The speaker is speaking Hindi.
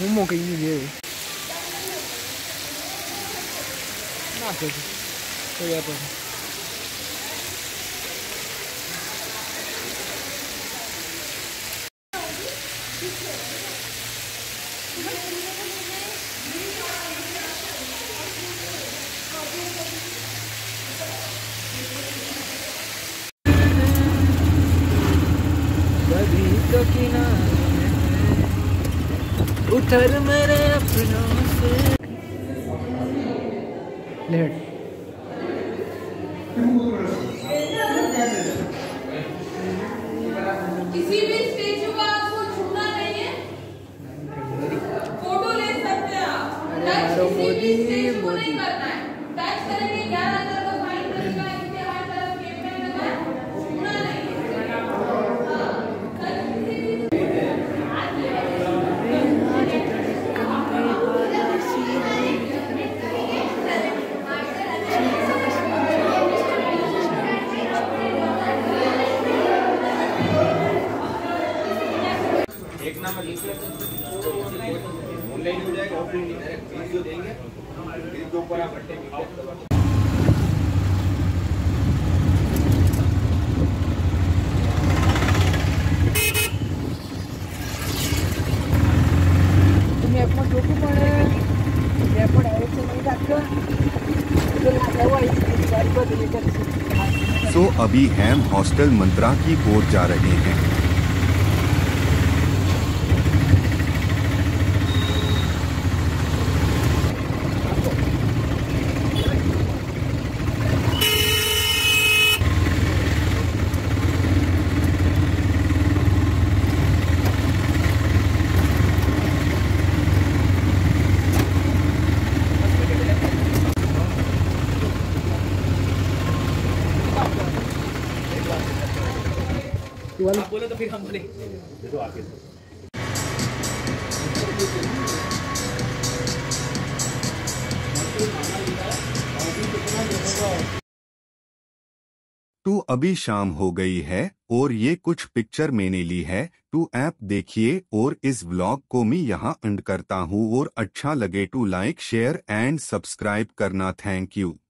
मोमो के लिए ना कर तो यार पर उतर मेरे अपनों से लेट किसी भी स्टैचू का आपको छूना नहीं है, फोटो ले सकते हैं आप, टच किसी भी स्टैचू को नहीं करना है, टच करेंगे 11,000 का फाइन लगेगा, इसके हर तरफ पेमेंट लगा है, छूना नहीं है। ऑनलाइन हो जाएगा, वीडियो देंगे, दो पर आप बट्टे आउट तो अभी हम हॉस्टल मंत्रा की ओर जा रहे हैं। आप बोलो तो फिर हम बोले तो आगे तो अभी शाम हो गई है और ये कुछ पिक्चर मैंने ली है। टू ऐप देखिए और इस व्लॉग को मैं यहाँ एंड करता हूँ और अच्छा लगे to like share and subscribe करना। Thank you.